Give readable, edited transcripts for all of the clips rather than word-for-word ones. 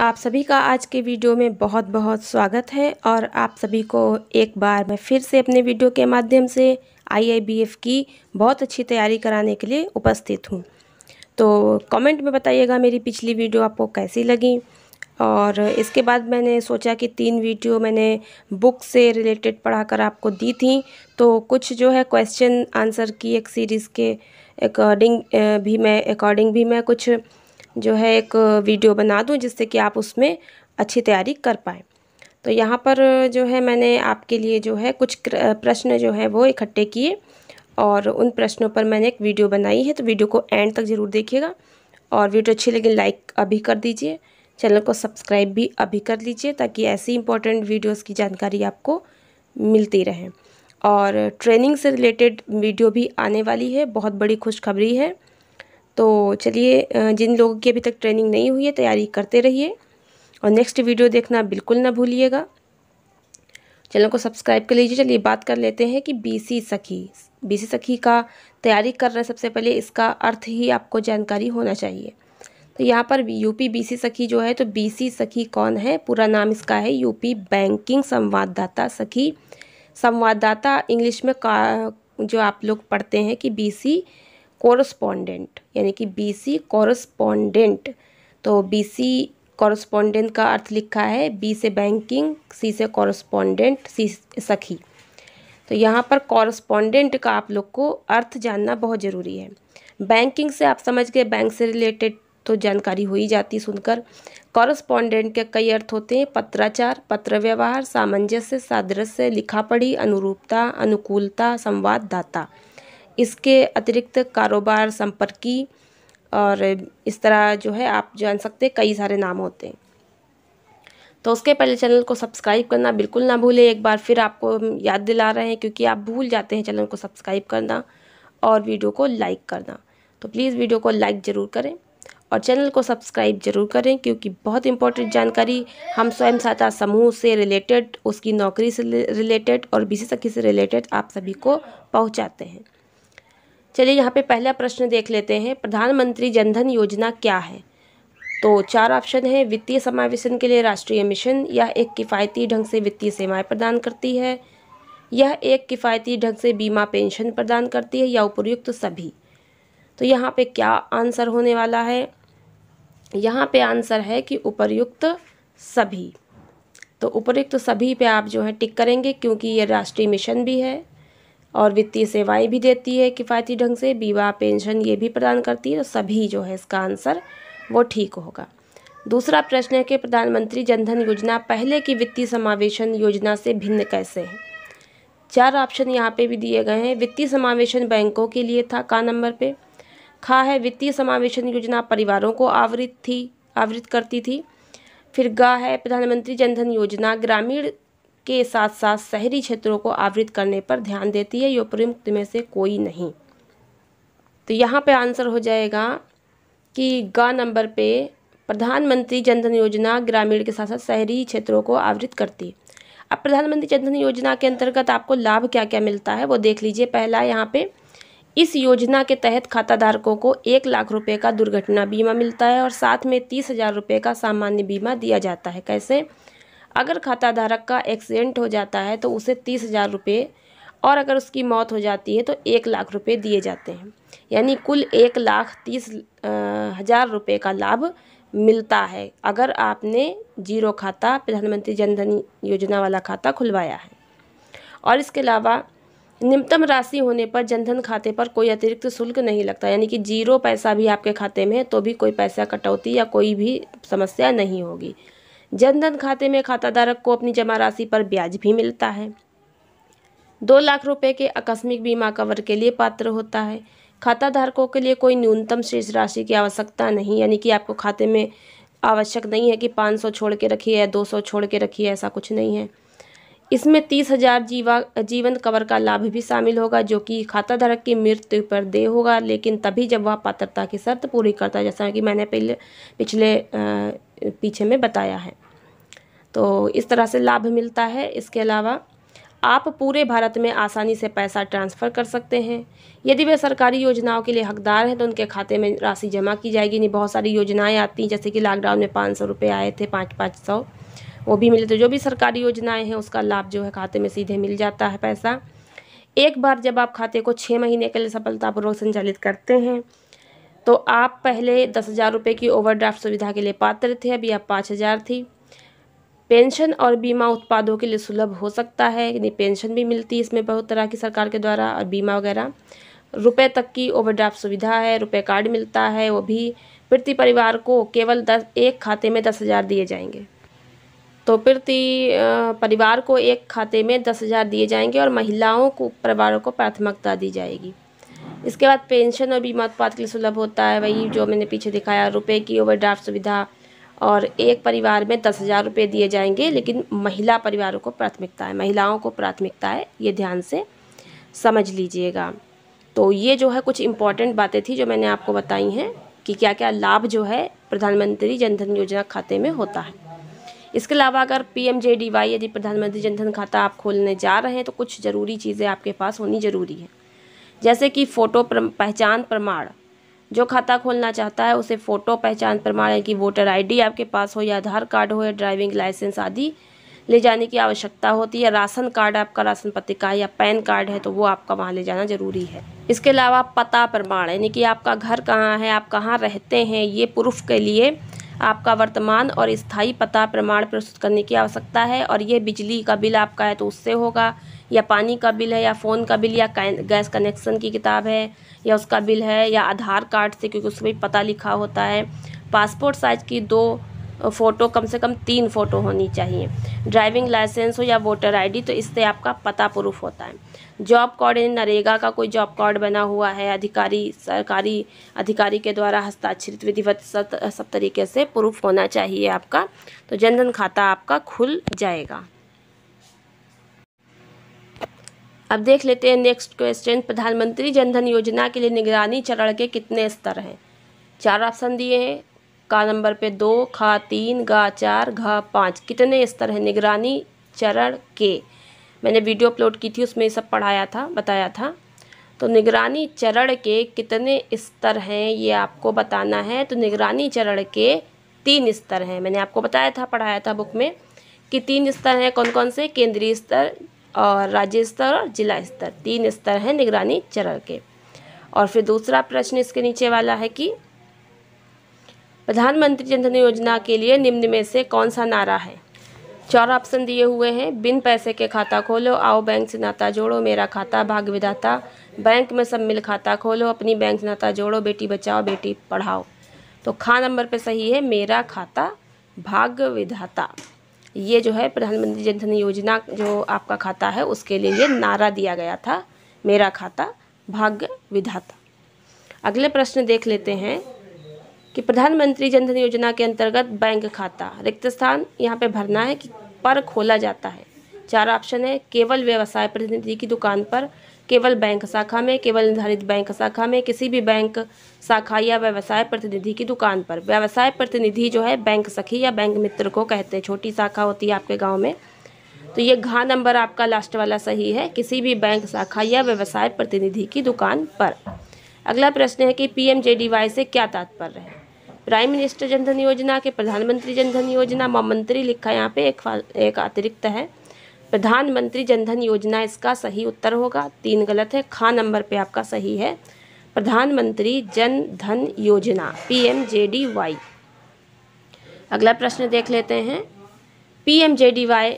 आप सभी का आज के वीडियो में बहुत बहुत स्वागत है और आप सभी को एक बार मैं फिर से अपने वीडियो के माध्यम से IIBF की बहुत अच्छी तैयारी कराने के लिए उपस्थित हूँ। तो कमेंट में बताइएगा मेरी पिछली वीडियो आपको कैसी लगी। और इसके बाद मैंने सोचा कि 3 वीडियो मैंने बुक से रिलेटेड पढ़ाकर आपको दी थी, तो कुछ जो है क्वेश्चन आंसर की एक सीरीज़ के अकॉर्डिंग भी मैं कुछ जो है एक वीडियो बना दूं जिससे कि आप उसमें अच्छी तैयारी कर पाएँ। तो यहाँ पर जो है मैंने आपके लिए जो है कुछ प्रश्न जो है वो इकट्ठे किए और उन प्रश्नों पर मैंने एक वीडियो बनाई है, तो वीडियो को एंड तक ज़रूर देखिएगा। और वीडियो अच्छी लगी लाइक अभी कर दीजिए, चैनल को सब्सक्राइब भी अभी कर लीजिए ताकि ऐसी इंपॉर्टेंट वीडियोस की जानकारी आपको मिलती रहे। और ट्रेनिंग से रिलेटेड वीडियो भी आने वाली है, बहुत बड़ी खुशखबरी है। तो चलिए, जिन लोगों की अभी तक ट्रेनिंग नहीं हुई है तैयारी करते रहिए और नेक्स्ट वीडियो देखना बिल्कुल ना भूलिएगा। चैनल को सब्सक्राइब कर लीजिए। चलिए बात कर लेते हैं कि बीसी सखी का तैयारी कर रहे हैं, सबसे पहले इसका अर्थ ही आपको जानकारी होना चाहिए। तो यहाँ पर यूपी बीसी सखी जो है, तो बीसी सखी कौन है, पूरा नाम इसका है यूपी बैंकिंग संवाददाता सखी। संवाददाता इंग्लिश में जो आप लोग पढ़ते हैं कि बीसी कॉरस्पॉन्डेंट, यानी कि बीसी कॉरस्पॉन्डेंट। तो बीसी कॉरस्पॉन्डेंट का अर्थ लिखा है बी से बैंकिंग, सी से कॉरस्पॉन्डेंट, सी सखी। तो यहाँ पर कॉरस्पॉन्डेंट का आप लोग को अर्थ जानना बहुत ज़रूरी है। बैंकिंग से आप समझ गए, बैंक से रिलेटेड तो जानकारी हो ही जाती सुनकर। कॉरस्पॉन्डेंट के कई अर्थ होते हैं, पत्राचार, पत्र व्यवहार, सामंजस्य, सादृश्य, लिखा पढ़ी, अनुरूपता, अनुकूलता, संवाददाता। इसके अतिरिक्त कारोबार, संपर्की और इस तरह जो है आप जान सकते हैं, कई सारे नाम होते हैं। तो उसके पहले चैनल को सब्सक्राइब करना बिल्कुल ना भूलें। एक बार फिर आपको याद दिला रहे हैं क्योंकि आप भूल जाते हैं चैनल को सब्सक्राइब करना और वीडियो को लाइक करना। तो प्लीज़ वीडियो को लाइक ज़रूर करें और चैनल को सब्सक्राइब जरूर करें क्योंकि बहुत इंपॉर्टेंट जानकारी हम स्वयं सहायता समूह से रिलेटेड, उसकी नौकरी से रिलेटेड और बीसी सखी से रिलेटेड आप सभी को पहुंचाते हैं। चलिए यहाँ पे पहला प्रश्न देख लेते हैं, प्रधानमंत्री जनधन योजना क्या है। तो 4 ऑप्शन है, वित्तीय समावेशन के लिए राष्ट्रीय मिशन, यह एक किफ़ायती ढंग से वित्तीय सेवाएँ प्रदान करती है, यह एक किफ़ायती ढंग से बीमा पेंशन प्रदान करती है, या उपयुक्त सभी। तो यहाँ पे क्या आंसर होने वाला है, यहाँ पे आंसर है कि उपयुक्त सभी। तो उपयुक्त सभी पे आप जो है टिक करेंगे क्योंकि ये राष्ट्रीय मिशन भी है और वित्तीय सेवाएं भी देती है किफ़ायती ढंग से, बीमा पेंशन ये भी प्रदान करती है, तो सभी जो है इसका आंसर वो ठीक होगा। दूसरा प्रश्न है कि प्रधानमंत्री जनधन योजना पहले की वित्तीय समावेशन योजना से भिन्न कैसे है। 4 ऑप्शन यहाँ पर भी दिए गए हैं, वित्तीय समावेशन बैंकों के लिए था, का नंबर पे खा है, वित्तीय समावेशन योजना परिवारों को आवृत करती थी। फिर गा है, प्रधानमंत्री जनधन योजना ग्रामीण के साथ साथ शहरी क्षेत्रों को आवृत करने पर ध्यान देती है, ये उपरोक्त में से कोई नहीं। तो यहाँ पे आंसर हो जाएगा कि गा नंबर पे, प्रधानमंत्री जनधन योजना ग्रामीण के साथ साथ शहरी क्षेत्रों को आवृत करती है। अब प्रधानमंत्री जनधन योजना के अंतर्गत आपको लाभ क्या क्या मिलता है वो देख लीजिए। पहला यहाँ पे, इस योजना के तहत खाताधारकों को 1 लाख रुपए का दुर्घटना बीमा मिलता है और साथ में 30,000 रुपये का सामान्य बीमा दिया जाता है। कैसे, अगर खाताधारक का एक्सीडेंट हो जाता है तो उसे 30,000 रुपये और अगर उसकी मौत हो जाती है तो 1 लाख रुपये दिए जाते हैं, यानी कुल 1,30,000 रुपये का लाभ मिलता है अगर आपने जीरो खाता, प्रधानमंत्री जनधन योजना वाला खाता खुलवाया है। और इसके अलावा निम्नतम राशि होने पर जनधन खाते पर कोई अतिरिक्त शुल्क नहीं लगता, यानी कि 0 पैसा भी आपके खाते में है तो भी कोई पैसा कटौती या कोई भी समस्या नहीं होगी। जनधन खाते में खाताधारक को अपनी जमा राशि पर ब्याज भी मिलता है। 2 लाख रुपए के आकस्मिक बीमा कवर के लिए पात्र होता है। खाताधारकों के लिए कोई न्यूनतम शेष राशि की आवश्यकता नहीं, यानी कि आपको खाते में आवश्यक नहीं है कि 500 छोड़ के रखिए या 200 छोड़ के रखिए, ऐसा कुछ नहीं है। इसमें 30,000 जीवन कवर का लाभ भी शामिल होगा जो कि खाताधारक की मृत्यु पर देय होगा, लेकिन तभी जब वह पात्रता की शर्त पूरी करता है, जैसा कि मैंने पीछे में बताया है। तो इस तरह से लाभ मिलता है। इसके अलावा आप पूरे भारत में आसानी से पैसा ट्रांसफ़र कर सकते हैं। यदि वे सरकारी योजनाओं के लिए हकदार हैं तो उनके खाते में राशि जमा की जाएगी। यानी बहुत सारी योजनाएं आती हैं, जैसे कि लॉकडाउन में 500 रुपये आए थे, 500-500 वो भी मिले। तो जो भी सरकारी योजनाएं हैं उसका लाभ जो है खाते में सीधे मिल जाता है पैसा। एक बार जब आप खाते को 6 महीने के लिए सफलतापूर्वक संचालित करते हैं तो आप पहले 10,000 रुपये की ओवरड्राफ्ट सुविधा के लिए पात्र थे, अभी आप 5,000 थी। पेंशन और बीमा उत्पादों के लिए सुलभ हो सकता है, यानी पेंशन भी मिलती है इसमें बहुत तरह की सरकार के द्वारा, और बीमा वगैरह। रुपए तक की ओवरड्राफ्ट सुविधा है, रुपए कार्ड मिलता है, वो भी प्रति परिवार को केवल 10 खाते में 10,000 दिए जाएंगे। तो प्रति परिवार को 1 खाते में 10,000 दिए जाएंगे और महिलाओं को, परिवारों को प्राथमिकता दी जाएगी। इसके बाद पेंशन और बीमा उत्पाद के लिए सुलभ होता है, वही जो मैंने पीछे दिखाया, रुपए की ओवरड्राफ्ट सुविधा, और एक परिवार में 10,000 रुपये दिए जाएंगे, लेकिन महिला परिवारों को प्राथमिकता है, महिलाओं को प्राथमिकता है, ये ध्यान से समझ लीजिएगा। तो ये जो है कुछ इम्पॉर्टेंट बातें थी जो मैंने आपको बताई हैं कि क्या क्या लाभ जो है प्रधानमंत्री जनधन योजना खाते में होता है। इसके अलावा अगर PMJDY यदि प्रधानमंत्री जनधन खाता आप खोलने जा रहे हैं तो कुछ ज़रूरी चीज़ें आपके पास होनी ज़रूरी है, जैसे कि फ़ोटो पहचान प्रमाण। जो खाता खोलना चाहता है उसे फ़ोटो पहचान प्रमाण यानी कि वोटर आईडी आपके पास हो, या आधार कार्ड हो, या ड्राइविंग लाइसेंस आदि ले जाने की आवश्यकता होती है। राशन कार्ड, आपका राशन पत्रिका या पैन कार्ड है तो वो आपका वहाँ ले जाना ज़रूरी है। इसके अलावा पता प्रमाण यानी कि आपका घर कहाँ है, आप कहाँ रहते हैं, ये प्रूफ के लिए आपका वर्तमान और स्थायी पता प्रमाण प्रस्तुत करने की आवश्यकता है। और ये बिजली का बिल आपका है तो उससे होगा, या पानी का बिल है, या फ़ोन का बिल, या गैस कनेक्शन की किताब है या उसका बिल है, या आधार कार्ड से, क्योंकि उसमें भी पता लिखा होता है। पासपोर्ट साइज़ की 2 फ़ोटो, कम से कम 3 फ़ोटो होनी चाहिए। ड्राइविंग लाइसेंस हो या वोटर आईडी, तो इससे आपका पता प्रूफ होता है। जॉब कार्ड यानी नरेगा का कोई जॉब कार्ड बना हुआ है, अधिकारी, सरकारी अधिकारी के द्वारा हस्ताक्षरित विधिवत, सब तरीके से प्रूफ होना चाहिए आपका, तो जनधन खाता आपका खुल जाएगा। अब देख लेते हैं नेक्स्ट क्वेश्चन, प्रधानमंत्री जनधन योजना के लिए निगरानी चरण के कितने स्तर हैं? 4 ऑप्शन दिए हैं, का नंबर पे 2, ख 3, ग 4, घ 5। कितने स्तर हैं निगरानी चरण के? मैंने वीडियो अपलोड की थी, उसमें सब पढ़ाया था, बताया था। तो निगरानी चरण के कितने स्तर हैं ये आपको बताना है। तो निगरानी चरण के 3 स्तर हैं, मैंने आपको बताया था, पढ़ाया था बुक में कि 3 स्तर हैं। कौन कौन से? केंद्रीय स्तर और राज्य स्तर और जिला स्तर, 3 स्तर हैं निगरानी चरण के। और फिर दूसरा प्रश्न इसके नीचे वाला है कि प्रधानमंत्री जनधन योजना के लिए निम्न में से कौन सा नारा है? 4 ऑप्शन दिए हुए हैं, बिन पैसे के खाता खोलो, आओ बैंक से नाता जोड़ो, मेरा खाता भाग्य विधाता, बैंक में सब मिल खाता खोलो, अपनी बैंक से नाता जोड़ो, बेटी बचाओ बेटी पढ़ाओ। तो ख नंबर पे सही है, मेरा खाता भाग्य विधाता। ये जो है प्रधानमंत्री जनधन योजना जो आपका खाता है उसके लिए ये नारा दिया गया था, मेरा खाता भाग्य विधाता। अगले प्रश्न देख लेते हैं कि प्रधानमंत्री जनधन योजना के अंतर्गत बैंक खाता रिक्त स्थान यहाँ पे भरना है कि पर खोला जाता है। 4 ऑप्शन है, केवल व्यवसाय प्रतिनिधि की दुकान पर, केवल बैंक शाखा में, केवल निर्धारित बैंक शाखा में, किसी भी बैंक शाखा या व्यवसाय प्रतिनिधि की दुकान पर। व्यवसाय प्रतिनिधि जो है बैंक सखी या बैंक मित्र को कहते हैं, छोटी शाखा होती है आपके गाँव में। तो ये घ नंबर आपका लास्ट वाला सही है, किसी भी बैंक शाखा या व्यवसाय प्रतिनिधि की दुकान पर। अगला प्रश्न है कि PMJDY से क्या तात्पर्य है? प्राइम मिनिस्टर जनधन योजना के प्रधानमंत्री जनधन योजना, मंत्री लिखा यहाँ पे, एक अतिरिक्त है, प्रधानमंत्री जनधन योजना इसका सही उत्तर होगा। 3 गलत है, ख नंबर पे आपका सही है, प्रधानमंत्री जनधन योजना PMJDY। अगला प्रश्न देख लेते हैं, PMJDY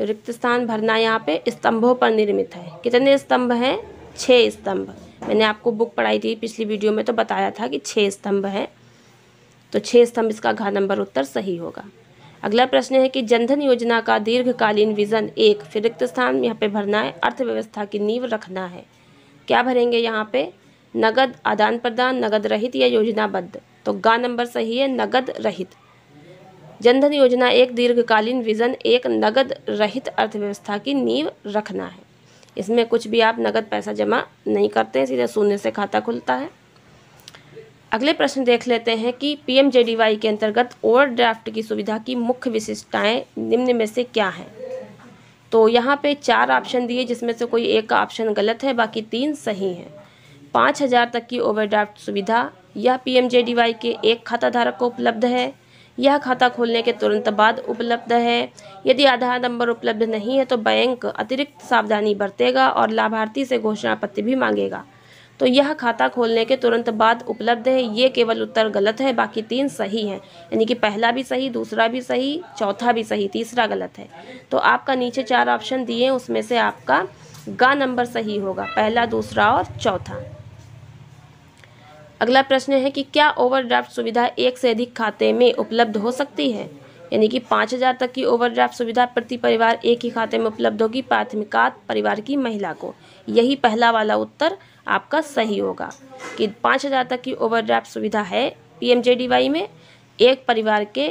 रिक्त स्थान भरना यहाँ पे स्तंभों पर निर्मित है। कितने स्तंभ हैं? 6 स्तंभ। मैंने आपको बुक पढ़ाई थी पिछली वीडियो में, तो बताया था कि 6 स्तंभ हैं, तो 6 स्तंभ इसका घ नंबर उत्तर सही होगा। अगला प्रश्न है कि जनधन योजना का दीर्घकालीन विजन 1, फिर रिक्त स्थान यहाँ पे भरना है, अर्थव्यवस्था की नींव रखना है। क्या भरेंगे यहाँ पे? नगद आदान प्रदान, नगद रहित या योजनाबद्ध, तो ग नंबर सही है, नगद रहित। जनधन योजना 1 दीर्घकालीन विजन 1 नगद रहित अर्थव्यवस्था की नींव रखना है। इसमें कुछ भी आप नगद पैसा जमा नहीं करते हैं, सीधे शून्य से खाता खुलता है। अगले प्रश्न देख लेते हैं कि PMJDY के अंतर्गत ओवरड्राफ्ट की सुविधा की मुख्य विशेषताएं निम्न में से क्या हैं? तो यहाँ पे 4 ऑप्शन दिए जिसमें से कोई एक का ऑप्शन गलत है, बाकी 3 सही हैं। 5,000 तक की ओवरड्राफ्ट सुविधा, यह पीएमजेडीवाई के एक खाता धारक को उपलब्ध है। यह खाता खोलने के तुरंत बाद उपलब्ध है। यदि आधार नंबर उपलब्ध नहीं है तो बैंक अतिरिक्त सावधानी बरतेगा और लाभार्थी से घोषणा पत्र भी मांगेगा। तो यह खाता खोलने के तुरंत बाद उपलब्ध है, ये केवल उत्तर गलत है, बाकी 3 सही हैं। यानी कि पहला भी सही, दूसरा भी सही, चौथा भी सही, तीसरा गलत है। तो आपका नीचे 4 ऑप्शन दिए उसमें से आपका ग नंबर सही होगा, पहला, दूसरा और चौथा। अगला प्रश्न है कि क्या ओवरड्राफ्ट सुविधा एक से अधिक खाते में उपलब्ध हो सकती है। यानी कि 5,000 तक की ओवरड्राफ्ट सुविधा प्रति परिवार एक ही खाते में उपलब्ध होगी, प्राथमिकता परिवार की महिला को। यही पहला वाला उत्तर आपका सही होगा कि 5,000 तक की ओवरड्राफ्ट सुविधा है पीएमजेडीवाई में एक परिवार के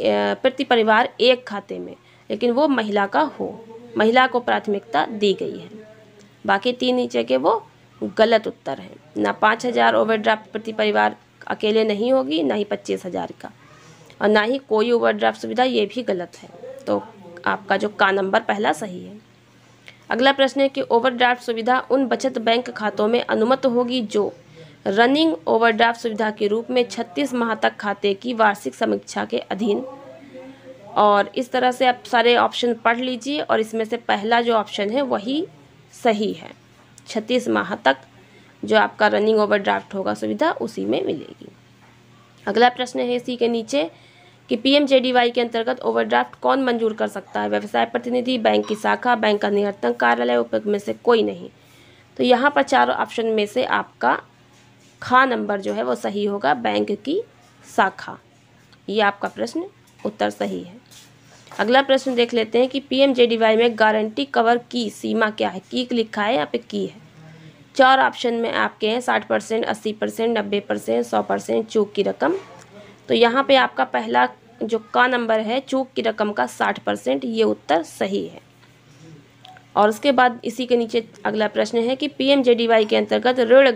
प्रति परिवार एक खाते में, लेकिन वो महिला का हो, महिला को प्राथमिकता दी गई है। बाकी 3 नीचे के वो गलत उत्तर हैं। ना 5,000 ओवरड्राफ्ट प्रति परिवार अकेले नहीं होगी, ना ही 25,000 का, और ना ही कोई ओवरड्राफ्ट सुविधा, ये भी गलत है। तो आपका जो का नंबर पहला सही है। अगला प्रश्न है कि ओवरड्राफ्ट सुविधा उन बचत बैंक खातों में अनुमत होगी जो रनिंग ओवरड्राफ्ट सुविधा के रूप में 36 माह तक खाते की वार्षिक समीक्षा के अधीन। और इस तरह से आप सारे ऑप्शन पढ़ लीजिए और इसमें से पहला जो ऑप्शन है वही सही है। 36 माह तक जो आपका रनिंग ओवरड्राफ्ट होगा सुविधा उसी में मिलेगी। अगला प्रश्न है इसी के नीचे कि पीएमजेडीवाई के अंतर्गत ओवरड्राफ्ट कौन मंजूर कर सकता है। व्यवसाय प्रतिनिधि, बैंक की शाखा, बैंक का नियंत्रण कार्यालय, उपयोग में से कोई नहीं। तो यहाँ पर 4 ऑप्शन में से आपका ख नंबर जो है वो सही होगा, बैंक की शाखा। ये आपका प्रश्न उत्तर सही है। अगला प्रश्न देख लेते हैं कि पीएमजेडीवाई में गारंटी कवर की सीमा क्या है। की लिखा है यहाँ पे की है। 4 ऑप्शन में आपके हैं 60%, 80%, 90%, 100% चूक की रकम। तो यहाँ पे आपका पहला जो का नंबर है चूक की रकम का 60%, ये उत्तर सही है। और उसके बाद इसी के नीचे अगला प्रश्न है कि पीएमजेडीवाई के अंतर्गत ऋण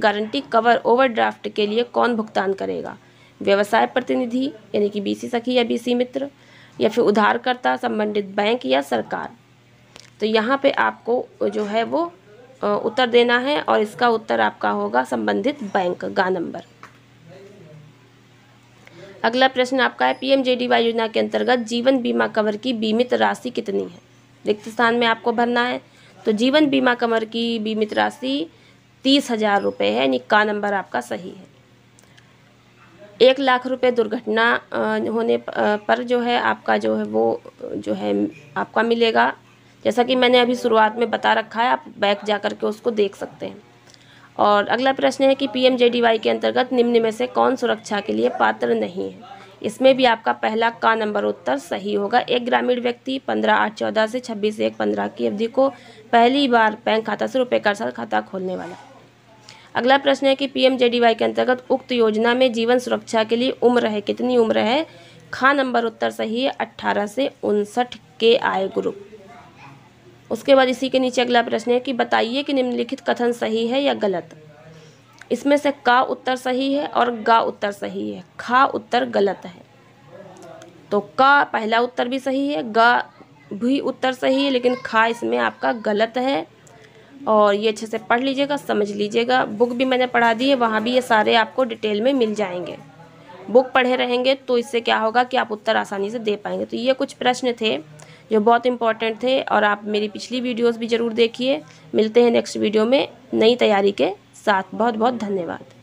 गारंटी कवर ओवरड्राफ्ट के लिए कौन भुगतान करेगा। व्यवसाय प्रतिनिधि यानी कि बीसी सखी या बीसी मित्र, या फिर उधारकर्ता, संबंधित बैंक या सरकार। तो यहाँ पे आपको जो है वो उत्तर देना है और इसका उत्तर आपका होगा संबंधित बैंक, गा नंबर। अगला प्रश्न आपका है पीएमजेडीवाई योजना के अंतर्गत जीवन बीमा कवर की बीमित राशि कितनी है। रिक्त स्थान में आपको भरना है। तो जीवन बीमा कवर की बीमित राशि 30,000 रुपये है, यानी का नंबर आपका सही है। 1,00,000 रुपये दुर्घटना होने पर जो है आपका जो है वो जो है आपका मिलेगा। जैसा कि मैंने अभी शुरुआत में बता रखा है, आप बैक जा कर के उसको देख सकते हैं। और अगला प्रश्न है कि पीएमजेडीवाई के अंतर्गत निम्न में से कौन सुरक्षा के लिए पात्र नहीं है। इसमें भी आपका पहला का नंबर उत्तर सही होगा। एक ग्रामीण व्यक्ति 15/8/14 से 26/1/15 की अवधि को पहली बार बैंक खाता से रुपये का साथ खाता खोलने वाला। अगला प्रश्न है कि पीएमजेडीवाई के अंतर्गत उक्त योजना में जीवन सुरक्षा के लिए उम्र है, कितनी उम्र है। ख नंबर उत्तर सही है, 18 से 59 के आय ग्रुप। उसके बाद इसी के नीचे अगला प्रश्न है कि बताइए कि निम्नलिखित कथन सही है या गलत। इसमें से का उत्तर सही है और गा उत्तर सही है, खा उत्तर गलत है। तो का पहला उत्तर भी सही है, गा भी उत्तर सही है, लेकिन खा इसमें आपका गलत है। और ये अच्छे से पढ़ लीजिएगा, समझ लीजिएगा। बुक भी मैंने पढ़ा दी है, वहाँ भी ये सारे आपको डिटेल में मिल जाएंगे। बुक पढ़े रहेंगे तो इससे क्या होगा कि आप उत्तर आसानी से दे पाएंगे। तो ये कुछ प्रश्न थे जो बहुत इंपॉर्टेंट थे, और आप मेरी पिछली वीडियोस भी ज़रूर देखिए। मिलते हैं नेक्स्ट वीडियो में नई तैयारी के साथ। बहुत बहुत धन्यवाद।